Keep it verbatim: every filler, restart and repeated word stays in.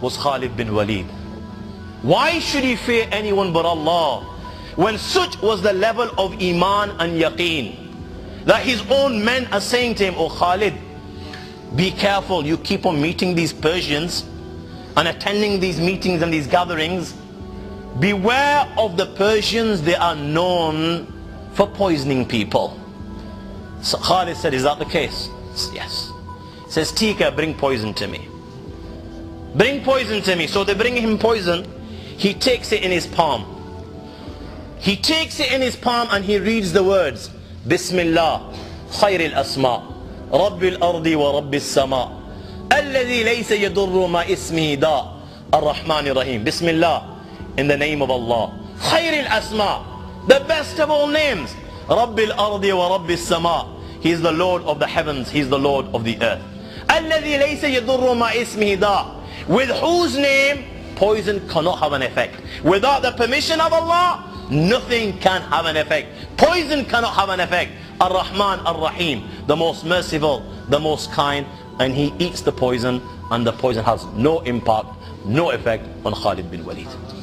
was Khalid bin Walid. Why should he fear anyone but Allah, when such was the level of Iman and Yaqeen that his own men are saying to him, "Oh Khalid, be careful, you keep on meeting these Persians and attending these meetings and these gatherings. Beware of the Persians, they are known for poisoning people." So Khalid said, "Is that the case?" "Yes." He says, "Tika, bring poison to me. Bring poison to me." So they bring him poison. He takes it in his palm. He takes it in his palm and he reads the words, "Bismillah, Khairil Asma, Rabbil Ardi wa Rabbil Sama, Alladhi laysa yaduru ma ismi da, Ar-Rahmanir Raheem." Bismillah, in the name of Allah. Khairil Asma, the best of all names. Rabbil Ardi wa Rabbil Sama, He is the Lord of the heavens, He is the Lord of the earth. Alladhi laysa yaduru ma ismi da, with whose name poison cannot have an effect. Without the permission of Allah, nothing can have an effect. Poison cannot have an effect. Ar-Rahman, Ar-Rahim, the most merciful, the most kind. And he eats the poison, and the poison has no impact, no effect on Khalid bin Walid.